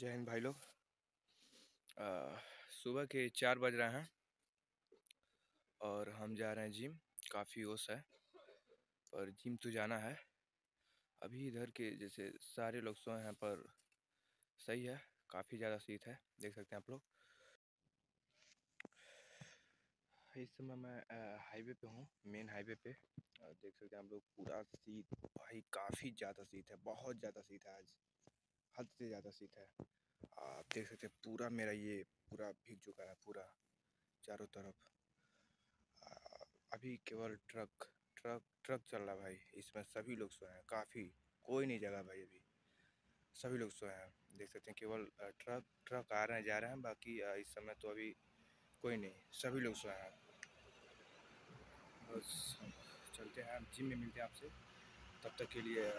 जय हिंद भाई लोग। सुबह के 4 बज रहे हैं और हम जा रहे हैं जिम। काफ़ी ओस है पर जिम तो जाना है। अभी इधर के जैसे सारे लोग सोए हैं पर सही है, काफ़ी ज़्यादा शीत है, देख सकते हैं आप लोग। इस समय मैं हाईवे पे हूँ, मेन हाईवे पे, और देख सकते हैं आप लोग पूरा शीत। भाई काफ़ी ज़्यादा शीत है, बहुत ज़्यादा शीत है, आज हद से ज़्यादा शीत है। आप देख सकते हैं पूरा मेरा ये पूरा भीग चुका है, पूरा चारों तरफ। अभी केवल ट्रक चल रहा है भाई, इसमें सभी लोग सोए हैं। काफ़ी कोई नहीं जगा भाई, अभी सभी लोग सोए हैं। देख सकते हैं केवल ट्रक आ रहे हैं, जा रहे हैं, बाकी इस समय तो अभी कोई नहीं, सभी लोग सोए हैं। बस चलते हैं, जिम में मिलते हैं आपसे, तब तक के लिए